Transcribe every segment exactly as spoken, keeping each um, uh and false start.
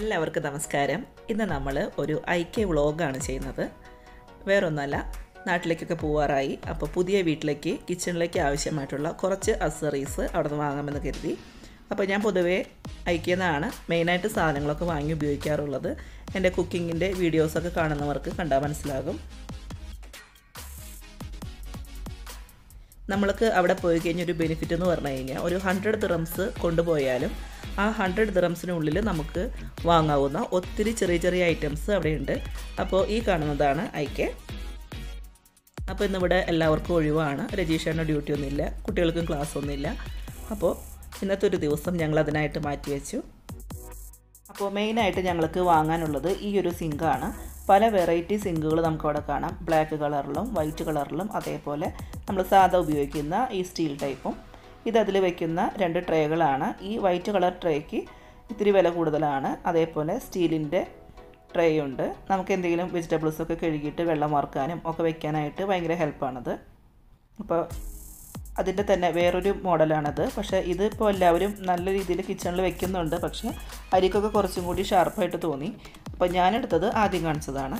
എല്ലാവർക്കും നമസ്കാരം. ഇന്ന് നമ്മൾ ഒരു ഐ കെ വ്ളോഗാണ് ചെയ്യുന്നത്. വേറൊന്നല്ല, നാട്ടിലേക്കൊക്കെ പോവാറായി. അപ്പോൾ പുതിയ വീട്ടിലേക്ക് കിച്ചണിലേക്ക് ആവശ്യമായിട്ടുള്ള കുറച്ച് അക്സറീസ് അവിടെ നിന്ന് വാങ്ങാമെന്ന് കരുതി. അപ്പോൾ ഞാൻ പൊതുവേ ഐ കെന്നാണ് മെയിനായിട്ട് സാധനങ്ങളൊക്കെ വാങ്ങി ഉപയോഗിക്കാറുള്ളത്. എൻ്റെ കുക്കിങ്ങിൻ്റെ വീഡിയോസൊക്കെ കാണുന്നവർക്ക് കണ്ടാൽ മനസ്സിലാകും. നമ്മൾക്ക് അവിടെ പോയി കഴിഞ്ഞൊരു ബെനിഫിറ്റ് എന്ന് പറഞ്ഞു കഴിഞ്ഞാൽ, ഒരു ഹൺഡ്രഡ് ദിർഹംസ് കൊണ്ടുപോയാലും ആ ഹൺഡ്രഡ് ദിർഹംസിനുള്ളിൽ നമുക്ക് വാങ്ങാവുന്ന ഒത്തിരി ചെറിയ ചെറിയ ഐറ്റംസ് അവിടെയുണ്ട്. അപ്പോൾ ഈ കാണുന്നതാണ് ഐക്കെ. അപ്പോൾ ഇന്നിവിടെ എല്ലാവർക്കും ഒഴിവാണ്, രജീഷേണോ ഡ്യൂട്ടി ഒന്നുമില്ല, കുട്ടികൾക്കും ക്ലാസ് ഒന്നുമില്ല. അപ്പോൾ ഇന്നത്തെ ഒരു ദിവസം ഞങ്ങൾ അതിനായിട്ട് മാറ്റിവെച്ചു. അപ്പോൾ മെയിനായിട്ട് ഞങ്ങൾക്ക് വാങ്ങാനുള്ളത് ഈ ഒരു സിങ്കാണ്. പല വെറൈറ്റി സിങ്കുകൾ നമുക്കവിടെ കാണാം. ബ്ലാക്ക് കളറിലും വൈറ്റ് കളറിലും, അതേപോലെ നമ്മൾ സാധാ ഉപയോഗിക്കുന്ന ഈ സ്റ്റീൽ ടൈപ്പും. ഇതതിൽ വയ്ക്കുന്ന രണ്ട് ട്രേകളാണ്. ഈ വൈറ്റ് കളർ ട്രേക്ക് ഇത്തിരി വില കൂടുതലാണ്. അതേപോലെ സ്റ്റീലിൻ്റെ ട്രേ ഉണ്ട്. നമുക്ക് എന്തെങ്കിലും വെജിറ്റബിൾസൊക്കെ കഴുകിയിട്ട് വെള്ളം വറുക്കാനും ഒക്കെ വയ്ക്കാനായിട്ട് ഭയങ്കര ഹെൽപ്പാണത്. അപ്പോൾ അതിൻ്റെ തന്നെ വേറൊരു മോഡലാണത്. പക്ഷേ ഇതിപ്പോൾ എല്ലാവരും നല്ല രീതിയിൽ കിച്ചണിൽ വെക്കുന്നുണ്ട്. പക്ഷേ അരിക്കൊക്കെ കുറച്ചും കൂടി ഷാർപ്പായിട്ട് തോന്നി. അപ്പോൾ ഞാനെടുത്തത് ആദ്യം കാണിച്ചതാണ്.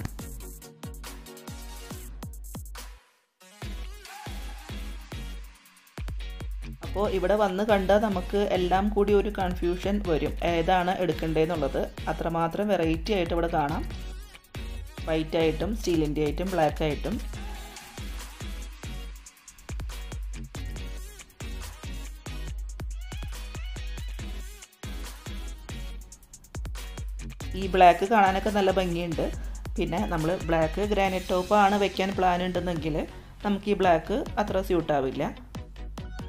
അപ്പോൾ ഇവിടെ വന്ന് കണ്ടാൽ നമുക്ക് എല്ലാം കൂടി ഒരു കൺഫ്യൂഷൻ വരും, ഏതാണ് എടുക്കേണ്ടതെന്നുള്ളത്. അത്രമാത്രം വെറൈറ്റി ആയിട്ട് ഇവിടെ കാണാം. വൈറ്റായിട്ടും സ്റ്റീലിൻ്റെ ആയിട്ടും ബ്ലാക്കായിട്ടും. ഈ ബ്ലാക്ക് കാണാനൊക്കെ നല്ല ഭംഗിയുണ്ട്. പിന്നെ നമ്മൾ ബ്ലാക്ക് ഗ്രാനൈറ്റ് ടോപ്പാണ് വെക്കാൻ പ്ലാൻ ഉണ്ടെന്നെങ്കിൽ നമുക്ക് ഈ ബ്ലാക്ക് അത്ര സ്യൂട്ടാവില്ല.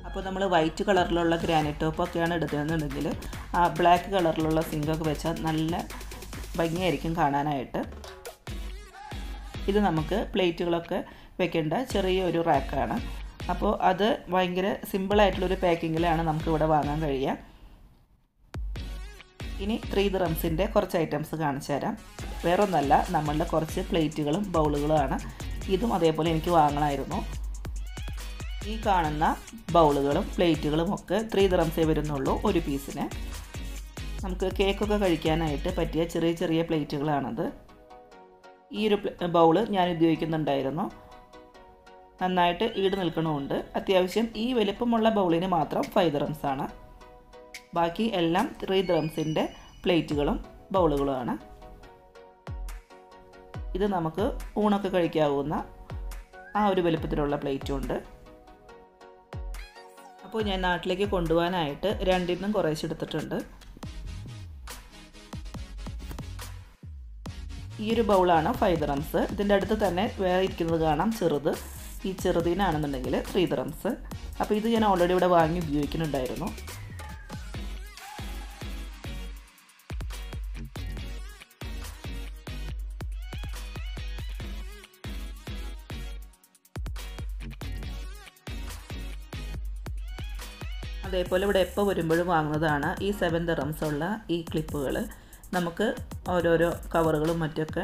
അപ്പോൾ നമ്മൾ വൈറ്റ് കളറിലുള്ള ഗ്രാനൈറ്റ് ടോപ്പൊക്കെയാണ് എടുക്കുന്നതെന്നുണ്ടെങ്കിൽ ആ ബ്ലാക്ക് കളറിലുള്ള സിങ്കൊക്കെ വെച്ചാൽ നല്ല ഭംഗിയായിരിക്കും കാണാനായിട്ട്. ഇത് നമുക്ക് പ്ലേറ്റുകളൊക്കെ വെക്കേണ്ട ചെറിയൊരു റാക്കാണ്. അപ്പോൾ അത് ഭയങ്കര സിമ്പിളായിട്ടുള്ളൊരു പാക്കിങ്ങിലാണ് നമുക്കിവിടെ വാങ്ങാൻ കഴിയുക. ഇനി ത്രീ ദിർഹംസിൻ്റെ കുറച്ച് ഐറ്റംസ് കാണിച്ചു തരാം. വേറൊന്നല്ല, നമ്മളുടെ കുറച്ച് പ്ലേറ്റുകളും ബൗളുകളുമാണ്. ഇതും അതേപോലെ എനിക്ക് വാങ്ങണമായിരുന്നു. ഈ കാണുന്ന ബൗളുകളും പ്ലേറ്റുകളും ഒക്കെ ത്രീ ദിർഹംസേ വരുന്നുള്ളൂ ഒരു പീസിന്. നമുക്ക് കേക്കൊക്കെ കഴിക്കാനായിട്ട് പറ്റിയ ചെറിയ ചെറിയ പ്ലേറ്റുകളാണത്. ഈ ഒരു ബൗള് ഞാൻ ഉപയോഗിക്കുന്നുണ്ടായിരുന്നു. നന്നായിട്ട് ഈട് നിൽക്കണമുണ്ട്. അത്യാവശ്യം ഈ വലിപ്പമുള്ള ബൗളിന് മാത്രം ഫൈവ് ദിർഹംസാണ്. ബാക്കി എല്ലാം ത്രീ ദിർഹംസിൻ്റെ പ്ലേറ്റുകളും ബൗളുകളുമാണ്. ഇത് നമുക്ക് ഊണൊക്കെ കഴിക്കാവുന്ന ആ ഒരു വലുപ്പത്തിലുള്ള പ്ലേറ്റും ഉണ്ട്. അപ്പോൾ ഞാൻ നാട്ടിലേക്ക് കൊണ്ടുപോകാനായിട്ട് രണ്ടിന്നും കുറേശ്ശെ എടുത്തിട്ടുണ്ട്. ഈ ഒരു ബൗളാണ് ഫൈവ് ദിർഹംസ്. ഇതിൻ്റെ അടുത്ത് തന്നെ വേറെ ഇരിക്കുന്നത് കാണാം, ചെറുത്. ഈ ചെറുതിനാണെന്നുണ്ടെങ്കിൽ ത്രീ ദിർഹംസ്. അപ്പോൾ ഇത് ഞാൻ ഓൾറെഡി ഇവിടെ വാങ്ങി ഉപയോഗിക്കുന്നുണ്ടായിരുന്നു. അതേപോലെ ഇവിടെ എപ്പോൾ വരുമ്പോഴും വാങ്ങുന്നതാണ് ഈ സെവൻ ദിർഹംസ് ഉള്ള ഈ ക്ലിപ്പുകൾ. നമുക്ക് ഓരോരോ കവറുകളും മറ്റൊക്കെ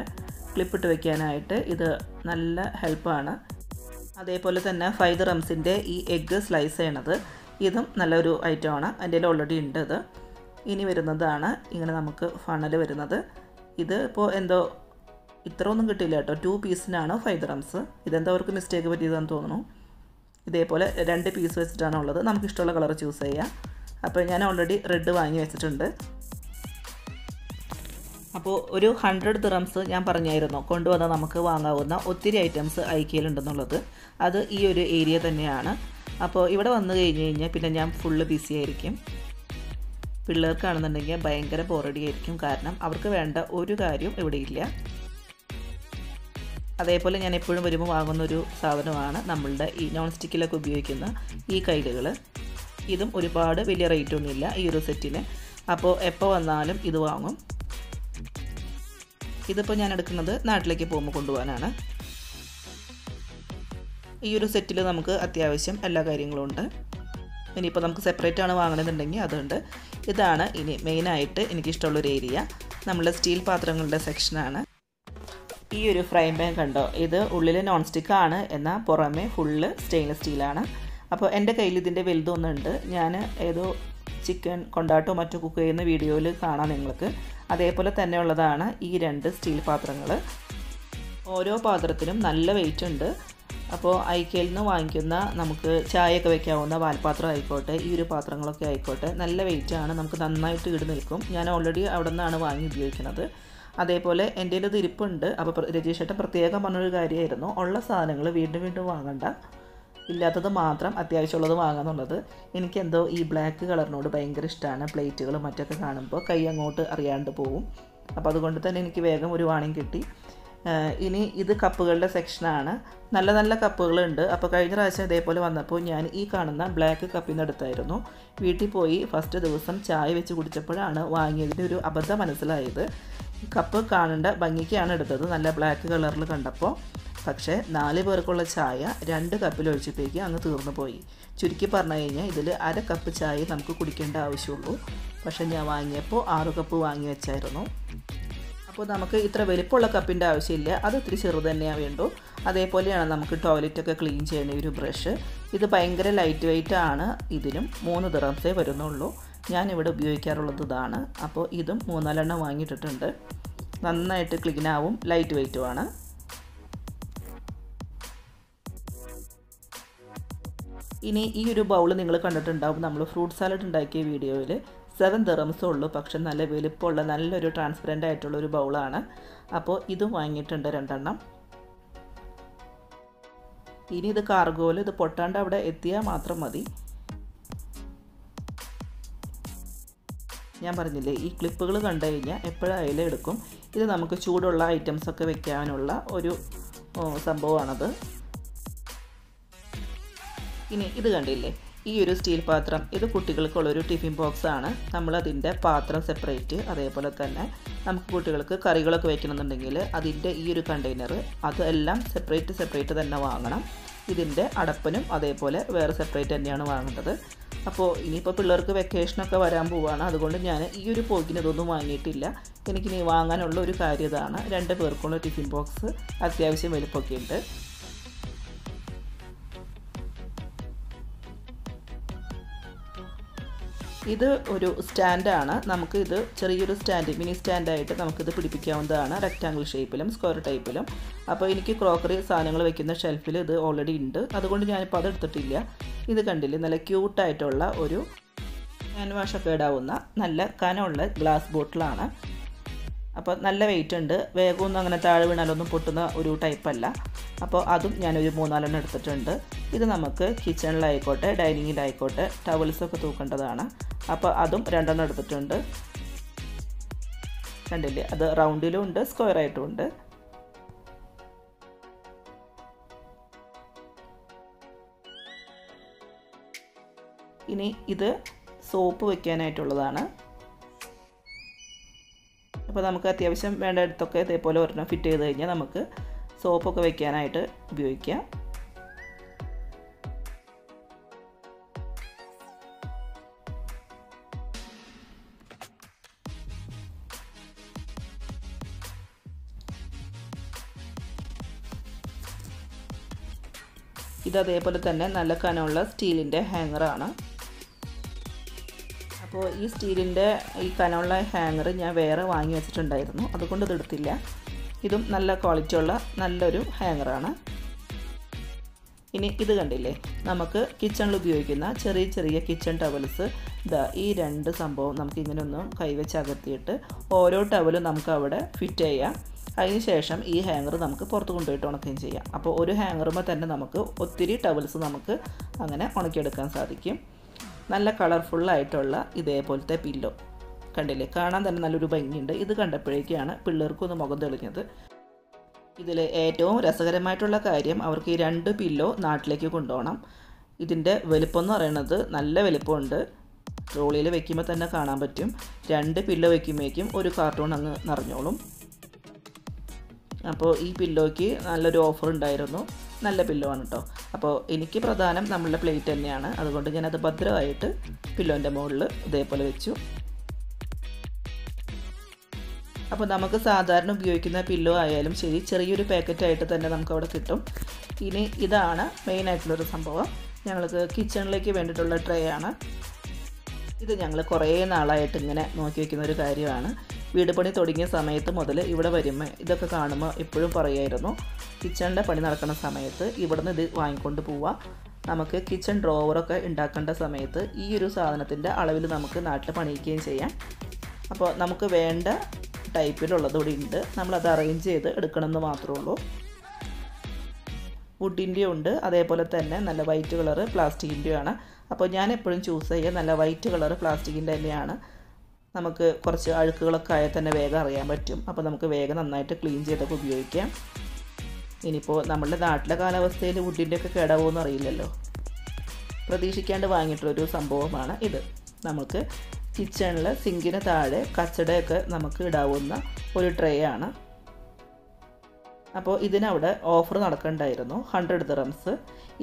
ക്ലിപ്പിട്ട് വയ്ക്കാനായിട്ട് ഇത് നല്ല ഹെൽപ്പാണ്. അതേപോലെ തന്നെ ഫൈവ് ദിർഹംസിൻ്റെ ഈ എഗ്ഗ് സ്ലൈസ് ചെയ്യണത്, ഇതും നല്ലൊരു ഐറ്റമാണ്. എൻ്റെ കയ്യിൽ ഓൾറെഡി ഉണ്ട് ഇത്. ഇനി വരുന്നതാണ് ഇങ്ങനെ നമുക്ക് ഫണൽ വരുന്നത്. ഇത് ഇപ്പോൾ എന്തോ ഇത്ര ഒന്നും കിട്ടിയില്ല കേട്ടോ. ടു പീസിനാണ് ഫൈവ് ദിർഹംസ്. ഇതെന്തോ അവർക്ക് മിസ്റ്റേക്ക് പറ്റിയതാണെന്ന് തോന്നുന്നു. ഇതേപോലെ രണ്ട് പീസ് വെച്ചിട്ടാണുള്ളത്. നമുക്കിഷ്ടമുള്ള കളർ ചൂസ് ചെയ്യാം. അപ്പോൾ ഞാൻ ഓൾറെഡി റെഡ് വാങ്ങി വെച്ചിട്ടുണ്ട്. അപ്പോൾ ഒരു ഹൺഡ്രഡ് ദിർഹംസ് ഞാൻ പറഞ്ഞായിരുന്നു കൊണ്ടുവന്നാൽ നമുക്ക് വാങ്ങാവുന്ന ഒത്തിരി ഐറ്റംസ് ഐക്കയിലുണ്ടെന്നുള്ളത്. അത് ഈ ഒരു ഏരിയ തന്നെയാണ്. അപ്പോൾ ഇവിടെ വന്നു കഴിഞ്ഞ് കഴിഞ്ഞാൽ പിന്നെ ഞാൻ ഫുള്ള് ബിസി ആയിരിക്കും. പിള്ളേർക്കാണെന്നുണ്ടെങ്കിൽ ഭയങ്കര ബോറടിയായിരിക്കും. കാരണം അവർക്ക് വേണ്ട ഒരു കാര്യവും ഇവിടെ ഇല്ല. അതേപോലെ ഞാൻ എപ്പോഴും വരുമ്പോൾ വാങ്ങുന്നൊരു സാധനമാണ് നമ്മളുടെ ഈ നോൺ സ്റ്റിക്കിലൊക്കെ ഉപയോഗിക്കുന്ന ഈ കയ്യിലുകൾ. ഇതും ഒരുപാട് വലിയ റേറ്റൊന്നുമില്ല ഈ ഒരു സെറ്റിന്. അപ്പോൾ എപ്പോൾ വന്നാലും ഇത് വാങ്ങും. ഇതിപ്പോൾ ഞാൻ എടുക്കുന്നത് നാട്ടിലേക്ക് പോകുമ്പോൾ കൊണ്ടുപോകാനാണ്. ഈ ഒരു സെറ്റിൽ നമുക്ക് അത്യാവശ്യം എല്ലാ കാര്യങ്ങളും ഉണ്ട്. ഇനിയിപ്പോൾ നമുക്ക് സെപ്പറേറ്റ് ആണ് വാങ്ങണമെന്നുണ്ടെങ്കിൽ അതുണ്ട്. ഇതാണ് ഇനി മെയിനായിട്ട് എനിക്കിഷ്ടമുള്ളൊരു ഏരിയ, നമ്മളുടെ സ്റ്റീൽ പാത്രങ്ങളുടെ സെക്ഷനാണ്. ഈ ഒരു ഫ്രൈ പാൻ കണ്ടോ, ഇത് ഉള്ളിൽ നോൺ സ്റ്റിക്കാണ്, എന്നാൽ പുറമേ ഫുള്ള് സ്റ്റെയിൻലെസ് സ്റ്റീലാണ്. അപ്പോൾ എൻ്റെ കയ്യിൽ ഇതിൻ്റെ വലുതൊന്നുണ്ട്. ഞാൻ ഏതോ ചിക്കൻ കൊണ്ടാട്ടോ മറ്റോ കുക്ക് ചെയ്യുന്ന വീഡിയോയിൽ കാണാം നിങ്ങൾക്ക്. അതേപോലെ തന്നെയുള്ളതാണ് ഈ രണ്ട് സ്റ്റീൽ പാത്രങ്ങൾ. ഓരോ പാത്രത്തിനും നല്ല വെയിറ്റ് ഉണ്ട്. അപ്പോൾ ഐക്കയിൽ നിന്ന് വാങ്ങിക്കുന്ന നമുക്ക് ചായയൊക്കെ വയ്ക്കാവുന്ന വാൽപാത്രം ആയിക്കോട്ടെ, ഈ ഒരു പാത്രങ്ങളൊക്കെ ആയിക്കോട്ടെ, നല്ല വെയിറ്റാണ്, നമുക്ക് നന്നായിട്ട് ഈട് നിൽക്കും. ഞാൻ ഓൾറെഡി അവിടെ നിന്നാണ് വാങ്ങി ഉപയോഗിക്കുന്നത്. അതേപോലെ എൻ്റെ ഇത് ഇരിപ്പുണ്ട്. അപ്പോൾ രജീഷേട്ടൻ പ്രത്യേകം പറഞ്ഞൊരു കാര്യമായിരുന്നു, ഉള്ള സാധനങ്ങൾ വീണ്ടും വീണ്ടും വാങ്ങണ്ട, ഇല്ലാത്തത് മാത്രം അത്യാവശ്യമുള്ളത് വാങ്ങാന്നുള്ളത്. എനിക്കെന്തോ ഈ ബ്ലാക്ക് കളറിനോട് ഭയങ്കര ഇഷ്ടമാണ്. പ്ലേറ്റുകളും മറ്റൊക്കെ കാണുമ്പോൾ കൈ അങ്ങോട്ട് അറിയാണ്ട് പോവും. അപ്പോൾ അതുകൊണ്ട് തന്നെ എനിക്ക് വേഗം ഒരു വാണിംഗ് കിട്ടി. ഇനി ഇത് കപ്പുകളുടെ സെക്ഷനാണ്. നല്ല നല്ല കപ്പുകളുണ്ട്. അപ്പോൾ കഴിഞ്ഞ പ്രാവശ്യം ഇതേപോലെ വന്നപ്പോൾ ഞാൻ ഈ കാണുന്ന ബ്ലാക്ക് കപ്പിൽ നിന്ന് എടുത്തായിരുന്നു. വീട്ടിൽ പോയി ഫസ്റ്റ് ദിവസം ചായ വെച്ച് കുടിച്ചപ്പോഴാണ് വാങ്ങിയതിൻ്റെ ഒരു അബദ്ധം മനസ്സിലായത്. കപ്പ് കാണേണ്ട ഭംഗിക്കാണ് എടുത്തത്, നല്ല ബ്ലാക്ക് കളറിൽ കണ്ടപ്പോൾ. പക്ഷേ നാല് പേർക്കുള്ള ചായ രണ്ട് കപ്പിൽ ഒഴിച്ചപ്പോഴേക്ക് അങ്ങ് തീർന്നു പോയി. ചുരുക്കി പറഞ്ഞു കഴിഞ്ഞാൽ ഇതിൽ അര കപ്പ് ചായ നമുക്ക് കുടിക്കേണ്ട ആവശ്യമുള്ളൂ. പക്ഷേ ഞാൻ വാങ്ങിയപ്പോൾ ആറ് കപ്പ് വാങ്ങി വെച്ചായിരുന്നു. അപ്പോൾ നമുക്ക് ഇത്ര വലിപ്പമുള്ള കപ്പിൻ്റെ ആവശ്യമില്ല, അത് ഇത്തിരി ചെറു തന്നെയാണ് വേണ്ടൂ. അതേപോലെയാണ് നമുക്ക് ടോയ്ലറ്റൊക്കെ ക്ലീൻ ചെയ്യുന്ന ഒരു ബ്രഷ്. ഇത് ഭയങ്കര ലൈറ്റ് വെയിറ്റ് ആണ്. ഇതിനും മൂന്ന് ദിറംസേ വരുന്നുള്ളൂ. ഞാനിവിടെ ഉപയോഗിക്കാറുള്ളത് ഇതാണ്. അപ്പോൾ ഇതും മൂന്നാലെണ്ണം വാങ്ങിയിട്ടിട്ടുണ്ട്. നന്നായിട്ട് ക്ലീനാവും, ലൈറ്റ് വെയിറ്റുമാണ്. ഇനി ഈ ഒരു ബൗൾ നിങ്ങൾ കണ്ടിട്ടുണ്ടാവും, നമ്മൾ ഫ്രൂട്ട് സാലഡ് ഉണ്ടാക്കിയ വീഡിയോയിൽ. സെവൻ ദിറംസേ ഉള്ളൂ, പക്ഷെ നല്ല വലുപ്പമുള്ള നല്ലൊരു ട്രാൻസ്പെറൻ്റ് ആയിട്ടുള്ളൊരു ബൗളാണ്. അപ്പോൾ ഇതും വാങ്ങിയിട്ടുണ്ട് രണ്ടെണ്ണം. ഇനി ഇത് കാർഗോയിൽ ഇത് പൊട്ടാണ്ട് അവിടെ എത്തിയാൽ മാത്രം മതി. ഞാൻ പറഞ്ഞില്ലേ, ഈ ക്ലിപ്പുകൾ കണ്ടു കഴിഞ്ഞാൽ എപ്പോഴായാലും എടുക്കും. ഇത് നമുക്ക് ചൂടുള്ള ഐറ്റംസൊക്കെ വെക്കാനുള്ള ഒരു സംഭവമാണത്. ഇനി ഇത് കണ്ടില്ലേ, ഈ ഒരു സ്റ്റീൽ പാത്രം, ഇത് കുട്ടികൾക്കുള്ളൊരു ടിഫിൻ ബോക്സാണ്. നമ്മളതിൻ്റെ പാത്രം സെപ്പറേറ്റ്, അതേപോലെ തന്നെ നമുക്ക് കുട്ടികൾക്ക് കറികളൊക്കെ വയ്ക്കണമെന്നുണ്ടെങ്കിൽ അതിൻ്റെ ഈ ഒരു കണ്ടെയ്നർ, അതെല്ലാം സെപ്പറേറ്റ് സെപ്പറേറ്റ് തന്നെ വാങ്ങണം. ഇതിൻ്റെ അടപ്പനും അതേപോലെ വേറെ സെപ്പറേറ്റ് തന്നെയാണ് വാങ്ങേണ്ടത്. അപ്പോൾ ഇനിയിപ്പോൾ പിള്ളേർക്ക് വെക്കേഷനൊക്കെ വരാൻ പോവുകയാണ്. അതുകൊണ്ട് ഞാൻ ഈ ഒരു പോക്കിന് ഇതൊന്നും വാങ്ങിയിട്ടില്ല. എനിക്കിനി വാങ്ങാനുള്ള ഒരു കാര്യം ഇതാണ്, രണ്ട് പേർക്കുള്ള ടിഫിൻ ബോക്സ്. അത്യാവശ്യം വലുപ്പമൊക്കെ ഉണ്ട്. ഇത് ഒരു സ്റ്റാൻഡാണ്. നമുക്ക് ഇത് ചെറിയൊരു സ്റ്റാൻഡ്, മിനി സ്റ്റാൻഡായിട്ട് നമുക്കിത് പിടിപ്പിക്കാവുന്നതാണ്, റെക്റ്റാങ്കിൾ ഷേപ്പിലും സ്ക്വയർ ടൈപ്പിലും. അപ്പോൾ എനിക്ക് ക്രോക്കറി സാധനങ്ങൾ വെക്കുന്ന ഷെൽഫിൽ ഇത് ഓൾറെഡി ഉണ്ട്, അതുകൊണ്ട് ഞാനിപ്പോൾ അതെടുത്തിട്ടില്ല. ഇത് കണ്ടില്ലേ, നല്ല ക്യൂട്ടായിട്ടുള്ള ഒരു ഹാൻഡ് വാഷൊക്കെ ഇടാവുന്ന നല്ല കനമുള്ള ഗ്ലാസ് ബോട്ടിലാണ്. അപ്പോൾ നല്ല വെയിറ്റ് ഉണ്ട്, വേഗമൊന്നും അങ്ങനെ താഴെ വീണാലൊന്നും പൊട്ടുന്ന ഒരു ടൈപ്പല്ല. അപ്പോൾ അതും ഞാനൊരു മൂന്നാലെണ്ണം എടുത്തിട്ടുണ്ട്. ഇത് നമുക്ക് കിച്ചണിലായിക്കോട്ടെ ഡൈനിങ്ങിലായിക്കോട്ടെ ടവൽസൊക്കെ തൂക്കേണ്ടതാണ്. അപ്പോൾ അതും രണ്ടെണ്ണം എടുത്തിട്ടുണ്ട്. കണ്ടില്ലേ, അത് റൗണ്ടിലും ഉണ്ട് സ്ക്വയറായിട്ടും ഉണ്ട്. ഇനി ഇത് സോപ്പ് വയ്ക്കാനായിട്ടുള്ളതാണ്. അപ്പോൾ നമുക്ക് അത്യാവശ്യം വേണ്ട അടുത്തൊക്കെ ഇതേപോലെ ഒരെണ്ണം ഫിറ്റ് ചെയ്ത് കഴിഞ്ഞാൽ നമുക്ക് സോപ്പൊക്കെ വയ്ക്കാനായിട്ട് ഉപയോഗിക്കാം. ഇത് അതേപോലെ തന്നെ നല്ല കനമുള്ള സ്റ്റീലിൻ്റെ ഹാങ്ങറാണ്. അപ്പോൾ ഈ സ്റ്റീലിൻ്റെ ഈ കനമുള്ള ഹാങ്ങർ ഞാൻ വേറെ വാങ്ങി വെച്ചിട്ടുണ്ടായിരുന്നു, അതുകൊണ്ട് ഇത് എടുത്തില്ല. ഇതും നല്ല ക്വാളിറ്റി ഉള്ള നല്ലൊരു ഹാങ്ങറാണ്. ഇനി ഇത് കണ്ടില്ലേ, നമുക്ക് കിച്ചണിൽ ഉപയോഗിക്കുന്ന ചെറിയ ചെറിയ കിച്ചൺ ടവൽസ്. ഇതാ ഈ രണ്ട് സംഭവം നമുക്ക് ഇങ്ങനെ ഒന്ന് കൈവച്ച് അകത്തിയിട്ട് ഓരോ ടവലും നമുക്ക് അവിടെ ഫിറ്റ് ചെയ്യാം. അതിന് ശേഷം ഈ ഹാങ്ങർ നമുക്ക് പുറത്ത് കൊണ്ടുപോയിട്ട് ഉണക്കുകയും ചെയ്യാം. അപ്പോൾ ഒരു ഹാങ്ങറുമ്പോൾ തന്നെ നമുക്ക് ഒത്തിരി ടവൽസ് നമുക്ക് അങ്ങനെ ഉണക്കിയെടുക്കാൻ സാധിക്കും. നല്ല കളർഫുള്ളായിട്ടുള്ള ഇതേപോലത്തെ പില്ലോ കണ്ടില്ലേ, കാണാൻ തന്നെ നല്ലൊരു ഭംഗിയുണ്ട്. ഇത് കണ്ടപ്പോഴേക്കാണ് പിള്ളേർക്കൊന്ന് മുഖം തെളിഞ്ഞത്. ഇതിൽ ഏറ്റവും രസകരമായിട്ടുള്ള കാര്യം, അവർക്ക് ഈ രണ്ട് പില്ലോ നാട്ടിലേക്ക് കൊണ്ടുപോകണം. ഇതിൻ്റെ വലിപ്പം എന്ന് പറയുന്നത് നല്ല വലിപ്പമുണ്ട്. ട്രോളിയിൽ വയ്ക്കുമ്പോൾ തന്നെ കാണാൻ പറ്റും. രണ്ട് പില്ലോ വയ്ക്കുമ്പോഴേക്കും ഒരു കാർട്ടൂൺ അങ്ങ് നിറഞ്ഞോളും. അപ്പോൾ ഈ പില്ലോയ്ക്ക് നല്ലൊരു ഓഫർ ഉണ്ടായിരുന്നു. നല്ല പില്ലോ ആണ് കേട്ടോ. അപ്പോൾ എനിക്ക് പ്രധാനം നമ്മളുടെ പ്ലേറ്റ് തന്നെയാണ്, അതുകൊണ്ട് ഞാനത് ഭദ്രമായിട്ട് പില്ലോൻ്റെ മുകളിൽ ഇതേപോലെ വെച്ചു. അപ്പോൾ നമുക്ക് സാധാരണ ഉപയോഗിക്കുന്ന പില്ലോ ആയാലും ശരി, ചെറിയൊരു പാക്കറ്റായിട്ട് തന്നെ നമുക്കവിടെ കിട്ടും. ഇനി ഇതാണ് മെയിനായിട്ടുള്ളൊരു സംഭവം, ഞങ്ങൾക്ക് കിച്ചണിലേക്ക് വേണ്ടിയിട്ടുള്ള ട്രേ ആണ്. ഇത് ഞങ്ങൾ കുറേ നാളായിട്ട് ഇങ്ങനെ നോക്കി വയ്ക്കുന്നൊരു കാര്യമാണ്. വീട് പണി തുടങ്ങിയ സമയത്ത് മുതൽ ഇവിടെ വരുമ്പോൾ ഇതൊക്കെ കാണുമ്പോൾ എപ്പോഴും പറയുമായിരുന്നു, കിച്ചണിൻ്റെ പണി നടക്കുന്ന സമയത്ത് ഇവിടുന്ന് ഇത് വാങ്ങിക്കൊണ്ട് പോവുക. നമുക്ക് കിച്ചൺ ഡ്രോവറൊക്കെ ഉണ്ടാക്കേണ്ട സമയത്ത് ഈ ഒരു സാധനത്തിൻ്റെ അളവിൽ നമുക്ക് നാട്ടിൽ പണിയിക്കുകയും ചെയ്യാം. അപ്പോൾ നമുക്ക് വേണ്ട ടൈപ്പിലുള്ളതുകൂടി ഉണ്ട്, നമ്മളത് അറേഞ്ച് ചെയ്ത് എടുക്കണമെന്ന് മാത്രമേ ഉള്ളൂ. വുഡിൻ്റെ ഉണ്ട്, അതേപോലെ തന്നെ നല്ല വൈറ്റ് കളറ് പ്ലാസ്റ്റിക്കിൻ്റെയാണ്. അപ്പോൾ ഞാൻ എപ്പോഴും ചൂസ് ചെയ്യുക നല്ല വൈറ്റ് കളറ് പ്ലാസ്റ്റിക്കിൻ്റെ തന്നെയാണ്. നമുക്ക് കുറച്ച് അഴുക്കുകളൊക്കെ ആയാൽ തന്നെ വേഗം അറിയാൻ പറ്റും. അപ്പോൾ നമുക്ക് വേഗം നന്നായിട്ട് ക്ലീൻ ചെയ്തൊക്കെ ഉപയോഗിക്കാം. ഇനിയിപ്പോൾ നമ്മളുടെ നാട്ടിലെ കാലാവസ്ഥയിൽ വുഡിൻ്റെയൊക്കെ കേടാവുമെന്ന് അറിയില്ലല്ലോ. പ്രതീക്ഷിക്കാണ്ട് വാങ്ങിയിട്ടുള്ളൊരു സംഭവമാണ് ഇത്. നമുക്ക് കിച്ചണിൽ സിങ്കിന് താഴെ കച്ചടയൊക്കെ നമുക്ക് ഇടാവുന്ന ഒരു ട്രേ ആണ്. അപ്പോൾ ഇതിനവിടെ ഓഫർ നടക്കണ്ടായിരുന്നു, ഹൺഡ്രഡ് ദിർഹംസ്.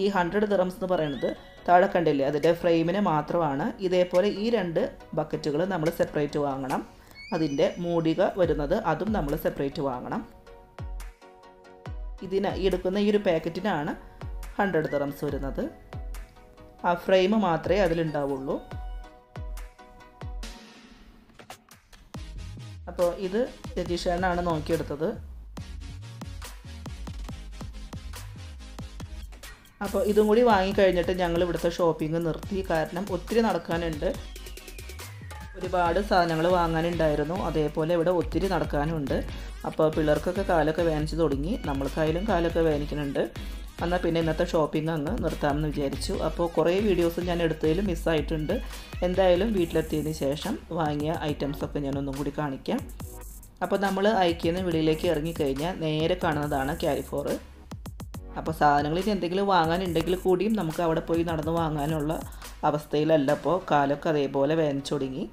ഈ ഹൺഡ്രഡ് ദിർഹംസ് എന്ന് പറയുന്നത് താഴെ കണ്ടില്ലേ അതിൻ്റെ ഫ്രെയിമിന് മാത്രമാണ്. ഇതേപോലെ ഈ രണ്ട് ബക്കറ്റുകൾ നമ്മൾ സെപ്പറേറ്റ് വാങ്ങണം. അതിൻ്റെ മൂടിക വരുന്നത് അതും നമ്മൾ സെപ്പറേറ്റ് വാങ്ങണം. ഇതിന് ഈ എടുക്കുന്ന ഈ ഒരു പാക്കറ്റിനാണ് ഹൺഡ്രഡ് ദിർഹംസ് വരുന്നത്. ആ ഫ്രെയിം മാത്രമേ അതിലുണ്ടാവുള്ളൂ. അപ്പോൾ ഇത് രജിഷാനാണ് നോക്കിയെടുത്തത്. അപ്പോൾ ഇതും കൂടി വാങ്ങിക്കഴിഞ്ഞിട്ട് ഞങ്ങൾ ഇവിടുത്തെ ഷോപ്പിംഗ് നിർത്തി, കാരണം ഒത്തിരി നടക്കാനുണ്ട്. ഒരുപാട് സാധനങ്ങൾ വാങ്ങാനുണ്ടായിരുന്നു, അതേപോലെ ഇവിടെ ഒത്തിരി നടക്കാനുണ്ട്. അപ്പോൾ പിള്ളേർക്കൊക്കെ കാലൊക്കെ വേദനിച്ച് തുടങ്ങി, നമ്മൾക്കായാലും കാലൊക്കെ വേദനിക്കുന്നുണ്ട്. എന്നാൽ പിന്നെ ഇന്നത്തെ ഷോപ്പിംഗ് അങ്ങ് നിർത്താമെന്ന് വിചാരിച്ചു. അപ്പോൾ കുറേ വീഡിയോസ് ഞാൻ എടുത്തതിൽ മിസ്സായിട്ടുണ്ട്. എന്തായാലും വീട്ടിലെത്തിയതിന് ശേഷം വാങ്ങിയ ഐറ്റംസൊക്കെ ഞാനൊന്നും കൂടി കാണിക്കാം. അപ്പോൾ നമ്മൾ ഐക്കിയെന്ന് വെളിയിലേക്ക് ഇറങ്ങിക്കഴിഞ്ഞാൽ നേരെ കാണുന്നതാണ് കാരിഫോർ. അപ്പോൾ സാധനങ്ങളിൽ എന്തെങ്കിലും വാങ്ങാനുണ്ടെങ്കിൽ കൂടിയും നമുക്ക് അവിടെ പോയി നടന്ന് വാങ്ങാനുള്ള അവസ്ഥയിലല്ല. അപ്പോൾ കാലൊക്കെ അതേപോലെ വേദനിച്ച് തുടങ്ങി.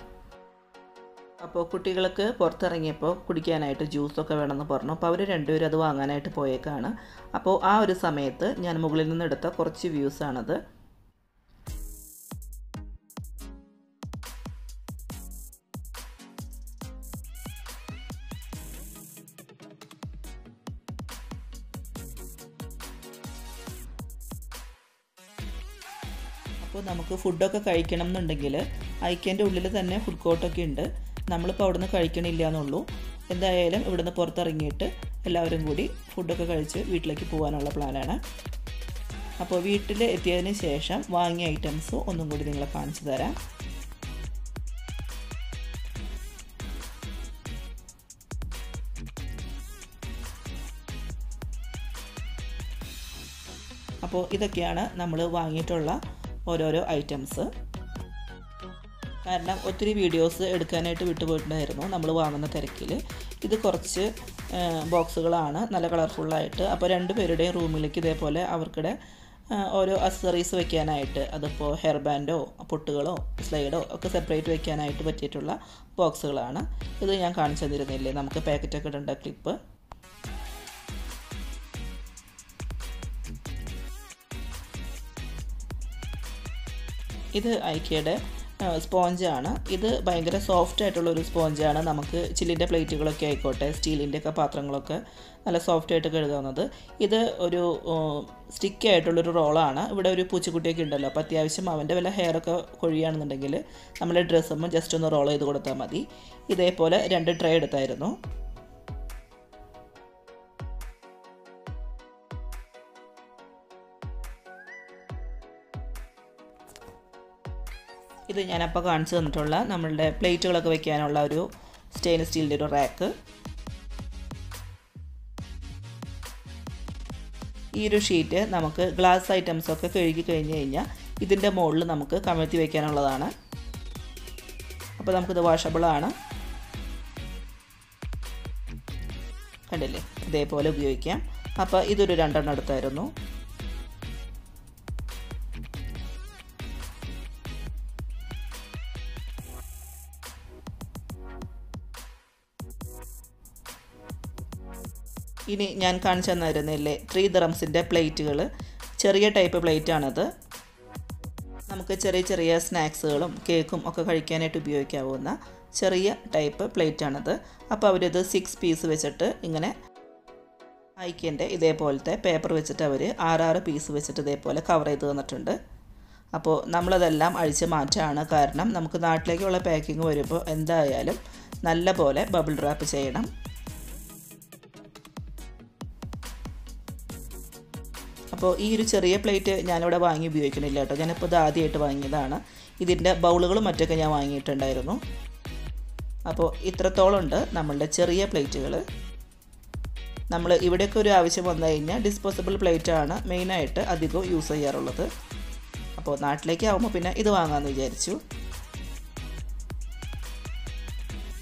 അപ്പോൾ കുട്ടികൾക്ക് പുറത്തിറങ്ങിയപ്പോൾ കുടിക്കാനായിട്ട് ജ്യൂസൊക്കെ വേണമെന്ന് പറഞ്ഞു. അപ്പോൾ അവർ രണ്ടുപേരും അത് വാങ്ങാനായിട്ട് പോയേക്കാണ്. അപ്പോൾ ആ ഒരു സമയത്ത് ഞാൻ മുകളിൽ നിന്നെടുത്ത കുറച്ച് വ്യൂസാണത്. അപ്പോൾ നമുക്ക് ഫുഡൊക്കെ കഴിക്കണം എന്നുണ്ടെങ്കിൽ ഐക്കേൻ്റെ ഉള്ളിൽ തന്നെ ഫുഡ് കോർട്ടൊക്കെ ഉണ്ട്. നമ്മളിപ്പോൾ അവിടുന്ന് കഴിക്കണില്ല എന്നുള്ളൂ. എന്തായാലും ഇവിടുന്ന് പുറത്തിറങ്ങിയിട്ട് എല്ലാവരും കൂടി ഫുഡൊക്കെ കഴിച്ച് വീട്ടിലേക്ക് പോകാനുള്ള പ്ലാനാണ്. അപ്പോൾ വീട്ടിൽ എത്തിയതിന് ശേഷം വാങ്ങിയ ഐറ്റംസ് ഒന്നും കൂടി നിങ്ങളെ കാണിച്ചു തരാം. അപ്പോൾ ഇതൊക്കെയാണ് നമ്മൾ വാങ്ങിയിട്ടുള്ള ഓരോരോ ഐറ്റംസ്. കാരണം ഒത്തിരി വീഡിയോസ് എടുക്കാനായിട്ട് വിട്ടുപോയിട്ടുണ്ടായിരുന്നു നമ്മൾ വാങ്ങുന്ന തിരക്കിൽ. ഇത് കുറച്ച് ബോക്സുകളാണ് നല്ല കളർഫുള്ളായിട്ട്. അപ്പോൾ രണ്ട് പേരുടെയും റൂമിലേക്ക് ഇതേപോലെ അവർക്കിടെ ഓരോ അക്സറീസ് വയ്ക്കാനായിട്ട്, അതിപ്പോൾ ഹെയർ ബാൻഡോ പൊട്ടുകളോ സ്ലൈഡോ ഒക്കെ സെപ്പറേറ്റ് വയ്ക്കാനായിട്ട് പറ്റിയിട്ടുള്ള ബോക്സുകളാണ്. ഇത് ഞാൻ കാണിച്ചു തന്നിരുന്നില്ലേ നമുക്ക് പാക്കറ്റൊക്കെ ഇടേണ്ട ക്ലിപ്പ്. ഇത് ഐക്കയുടെ സ്പോഞ്ചാണ്. ഇത് ഭയങ്കര സോഫ്റ്റ് ആയിട്ടുള്ളൊരു സ്പോഞ്ചാണ്. നമുക്ക് ചില്ലിൻ്റെ പ്ലേറ്റുകളൊക്കെ ആയിക്കോട്ടെ സ്റ്റീലിൻ്റെയൊക്കെ പാത്രങ്ങളൊക്കെ നല്ല സോഫ്റ്റായിട്ട് കഴുകാവുന്നത്. ഇത് ഒരു സ്റ്റിക്കി ആയിട്ടുള്ളൊരു റോളാണ്. ഇവിടെ ഒരു പൂച്ചക്കുട്ടിയൊക്കെ ഉണ്ടല്ലോ, അപ്പോൾ അത്യാവശ്യം അവൻ്റെ വല്ല ഹെയറൊക്കെ കൊഴിയുകയാണെന്നുണ്ടെങ്കിൽ നമ്മളെ ഡ്രസ്സുമ്പോൾ ജസ്റ്റ് ഒന്ന് റോൾ ചെയ്ത് കൊടുത്താൽ മതി. ഇതേപോലെ രണ്ട് ട്രേ എടുത്തായിരുന്നു. ഇത് ഞാനപ്പോൾ കാണിച്ചു തന്നിട്ടുള്ള നമ്മളുടെ പ്ലേറ്റുകളൊക്കെ വയ്ക്കാനുള്ള ഒരു സ്റ്റെയിൻലെസ് സ്റ്റീലിൻ്റെ ഒരു റാക്ക്. ഈ ഒരു ഷീറ്റ് നമുക്ക് ഗ്ലാസ് ഐറ്റംസൊക്കെ കഴുകി കഴിഞ്ഞ് കഴിഞ്ഞാൽ ഇതിൻ്റെ മുകളിൽ നമുക്ക് കമഴ്ത്തി വയ്ക്കാനുള്ളതാണ്. അപ്പോൾ നമുക്കിത് വാഷബിളാണ്, കണ്ടില്ലേ, ഇതേപോലെ ഉപയോഗിക്കാം. അപ്പോൾ ഇതൊരു രണ്ടെണ്ണം എടുത്തായിരുന്നു. ഇനി ഞാൻ കാണിച്ചു തന്നിരുന്നില്ലേ ത്രീ ദിർഹംസിൻ്റെ പ്ലേറ്റുകൾ. ചെറിയ ടൈപ്പ് പ്ലേറ്റാണത്. നമുക്ക് ചെറിയ ചെറിയ സ്നാക്സുകളും കേക്കും ഒക്കെ കഴിക്കാനായിട്ട് ഉപയോഗിക്കാവുന്ന ചെറിയ ടൈപ്പ് പ്ലേറ്റാണത്. അപ്പോൾ അവരിത് സിക്സ് പീസ് വെച്ചിട്ട് ഇങ്ങനെ ഐക്കേൻ്റെ ഇതേപോലത്തെ പേപ്പർ വെച്ചിട്ട് അവർ ആറാറ് പീസ് വെച്ചിട്ട് ഇതേപോലെ കവർ ചെയ്ത് തന്നിട്ടുണ്ട്. അപ്പോൾ നമ്മളതെല്ലാം അഴിച്ച് മാറ്റാനാണ് കാരണം നമുക്ക് നാട്ടിലേക്കുള്ള പാക്കിങ് വരുമ്പോൾ എന്തായാലും നല്ല പോലെ ബബിൾ റാപ്പ് ചെയ്യണം. അപ്പോൾ ഈ ഒരു ചെറിയ പ്ലേറ്റ് ഞാനിവിടെ വാങ്ങി ഉപയോഗിക്കണില്ല കേട്ടോ, ഞാനിപ്പോൾ ഇത് ആദ്യമായിട്ട് വാങ്ങിയതാണ്. ഇതിൻ്റെ ബൗളുകളും മറ്റൊക്കെ ഞാൻ വാങ്ങിയിട്ടുണ്ടായിരുന്നു. അപ്പോൾ ഇത്രത്തോളം ഉണ്ട് നമ്മളുടെ ചെറിയ പ്ലേറ്റുകൾ. നമ്മൾ ഇവിടെയൊക്കെ ഒരു ആവശ്യം വന്നു കഴിഞ്ഞാൽ ഡിസ്പോസിബിൾ പ്ലേറ്റാണ് മെയിനായിട്ട് അധികം യൂസ് ചെയ്യാറുള്ളത്. അപ്പോൾ നാട്ടിലേക്ക് ആകുമ്പോൾ പിന്നെ ഇത് വാങ്ങാമെന്ന് വിചാരിച്ചു.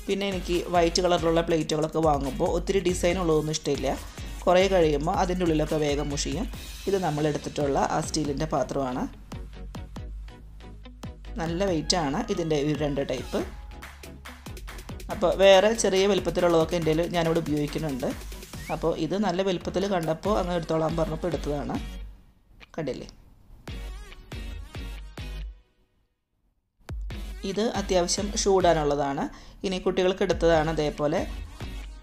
പിന്നെ എനിക്ക് വൈറ്റ് കളറിലുള്ള പ്ലേറ്റുകളൊക്കെ വാങ്ങുമ്പോൾ ഒത്തിരി ഡിസൈൻ ഉള്ളതൊന്നും ഇഷ്ടമില്ല, കുറേ കഴിയുമ്പോൾ അതിൻ്റെ ഉള്ളിലൊക്കെ വേഗം മുഷിയും. ഇത് നമ്മളെടുത്തിട്ടുള്ള ആ സ്റ്റീലിൻ്റെ പാത്രമാണ്, നല്ല വെയിറ്റാണ് ഇതിൻ്റെ ഈ രണ്ട് ടൈപ്പ്. അപ്പോൾ വേറെ ചെറിയ വലുപ്പത്തിലുള്ളതൊക്കെ എൻ്റെ കയ്യിൽ ഞാനിവിടെ ഉപയോഗിക്കുന്നുണ്ട്. അപ്പോൾ ഇത് നല്ല വലുപ്പത്തിൽ കണ്ടപ്പോൾ അങ്ങനെ എടുത്തോളാൻ പറഞ്ഞപ്പോൾ എടുത്തതാണ്. കണ്ടില്ലേ, ഇത് അത്യാവശ്യം ഷൂ ഇടാനുള്ളതാണ്. ഇനി കുട്ടികൾക്ക് എടുത്തതാണ് അതേപോലെ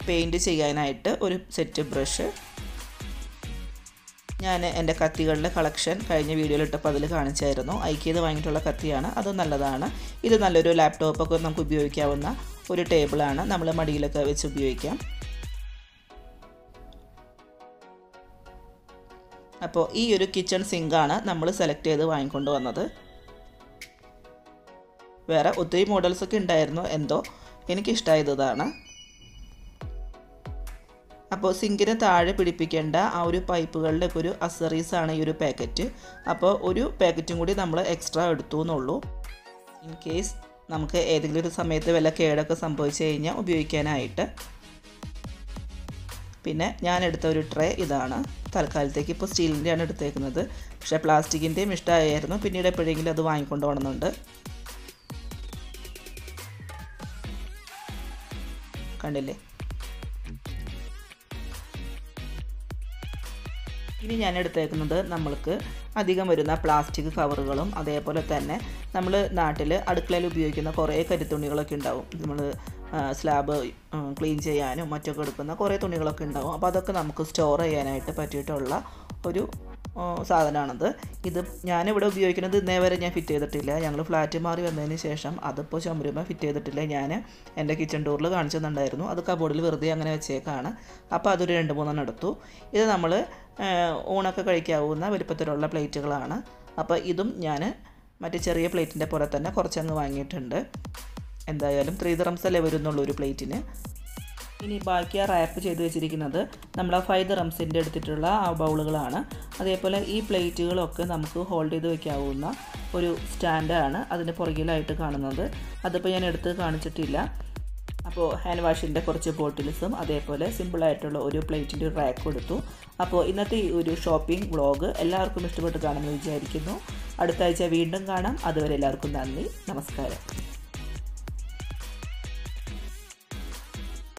പെയിൻറ്റ് ചെയ്യാനായിട്ട് ഒരു സെറ്റ് ബ്രഷ്. ഞാൻ എൻ്റെ കത്തികളുടെ കളക്ഷൻ കഴിഞ്ഞ വീഡിയോയിൽ ഇട്ടപ്പോൾ അതിൽ കാണിച്ചായിരുന്നു. ഐക്യത് വാങ്ങിയിട്ടുള്ള കത്തിയാണ്, അത് നല്ലതാണ്. ഇത് നല്ലൊരു ലാപ്ടോപ്പൊക്കെ നമുക്ക് ഉപയോഗിക്കാവുന്ന ഒരു ടേബിളാണ്, നമ്മൾ മടിയിലൊക്കെ വെച്ച് ഉപയോഗിക്കാം. അപ്പോൾ ഈ ഒരു കിച്ചൺ സിങ്കാണ് നമ്മൾ സെലക്ട് ചെയ്ത് വാങ്ങിക്കൊണ്ട് വന്നത്. വേറെ ഒത്തിരി മോഡൽസൊക്കെ ഉണ്ടായിരുന്നു, എന്തോ എനിക്കിഷ്ടമായതാണ്. അപ്പോൾ സിങ്കിന് താഴെ പിടിപ്പിക്കേണ്ട ആ ഒരു പൈപ്പുകളുടെ ഒക്കെ ഒരു അസറീസാണ് ഈ ഒരു പാക്കറ്റ്. അപ്പോൾ ഒരു പാക്കറ്റും കൂടി നമ്മൾ എക്സ്ട്രാ എടുത്തു എന്നുള്ളൂ. ഇൻ കേസ് നമുക്ക് ഏതെങ്കിലും ഒരു സമയത്ത് വല്ല കേടൊക്കെ സംഭവിച്ചു കഴിഞ്ഞാൽ ഉപയോഗിക്കാനായിട്ട്. പിന്നെ ഞാനെടുത്ത ഒരു ട്രേ ഇതാണ്, തൽക്കാലത്തേക്ക് ഇപ്പോൾ സ്റ്റീലിൻ്റെയാണ് എടുത്തേക്കുന്നത്. പക്ഷേ പ്ലാസ്റ്റിക്കിൻ്റെയും ഇഷ്ടമായിരുന്നു, പിന്നീട് എപ്പോഴെങ്കിലും അത് വാങ്ങിക്കൊണ്ട് പോകണമെന്നുണ്ട്. കണ്ടില്ലേ, ഇനി ഞാൻ എടുത്തേക്കുന്നത് നമ്മൾക്ക് അധികം വരുന്ന പ്ലാസ്റ്റിക് കവറുകളും അതേപോലെ തന്നെ നമ്മൾ നാട്ടിൽ അടുക്കളയിൽ ഉപയോഗിക്കുന്ന കുറേ കരിത്തുണികളൊക്കെ ഉണ്ടാവും. നമ്മൾ സ്ലാബ് ക്ലീൻ ചെയ്യാനും മറ്റൊക്കെ എടുക്കുന്ന കുറേ തുണികളൊക്കെ ഉണ്ടാവും. അപ്പോൾ അതൊക്കെ നമുക്ക് സ്റ്റോർ ചെയ്യാനായിട്ട് പറ്റിയിട്ടുള്ള ഒരു സാധനമാണത്. ഇത് ഞാനിവിടെ ഉപയോഗിക്കുന്നത് ഇന്നേ വരെ ഞാൻ ഫിറ്റ് ചെയ്തിട്ടില്ല. ഞങ്ങൾ ഫ്ലാറ്റ് മാറി വന്നതിന് ശേഷം അതിപ്പോൾ ചുമരുമ്പോൾ ഫിറ്റ് ചെയ്തിട്ടില്ല. ഞാൻ എൻ്റെ കിച്ചൺ ടൂറിൽ കാണിച്ചു തന്നിട്ടുണ്ടായിരുന്നു, അത് കബോർഡിൽ വെറുതെ അങ്ങനെ വെച്ചേക്കാണ്. അപ്പോൾ അതൊരു രണ്ട് മൂന്നെണ്ണം എടുത്തു. ഇത് നമ്മൾ ഊണൊക്കെ കഴിക്കാവുന്ന വലുപ്പത്തിലുള്ള പ്ലേറ്റുകളാണ്. അപ്പോൾ ഇതും ഞാൻ മറ്റേ ചെറിയ പ്ലേറ്റിൻ്റെ പോലെ തന്നെ കുറച്ചങ്ങ് വാങ്ങിയിട്ടുണ്ട്. എന്തായാലും ത്രീ ദിറംസ് അല്ലേ വരുന്നുള്ളൂ ഒരു പ്ലേറ്റിന്. ഇനി ബാക്കി ആ റാപ്പ് ചെയ്ത് വെച്ചിരിക്കുന്നത് നമ്മൾ ആ ഫൈവ് ദിറംസിൻ്റെ എടുത്തിട്ടുള്ള ആ ബൗളുകളാണ്. അതേപോലെ ഈ പ്ലേറ്റുകളൊക്കെ നമുക്ക് ഹോൾഡ് ചെയ്ത് വയ്ക്കാവുന്ന ഒരു സ്റ്റാൻഡാണ് അതിന് പുറകിലായിട്ട് കാണുന്നത്. അതിപ്പോൾ ഞാൻ എടുത്ത് കാണിച്ചിട്ടില്ല. അപ്പോൾ ഹാൻഡ് വാഷിൻ്റെ കുറച്ച് ബോട്ടിൽസും അതേപോലെ സിമ്പിളായിട്ടുള്ള ഒരു പ്ലേറ്റിൻ്റെ ഒരു റാക്ക് എടുത്തു. അപ്പോൾ ഇന്നത്തെ ഈ ഒരു ഷോപ്പിംഗ് വ്ളോഗ് എല്ലാവർക്കും ഇഷ്ടപ്പെട്ട് കാണുമെന്ന് വിചാരിക്കുന്നു. അടുത്ത ആഴ്ച വീണ്ടും കാണാം. അതുവരെ എല്ലാവർക്കും നന്ദി, നമസ്കാരം.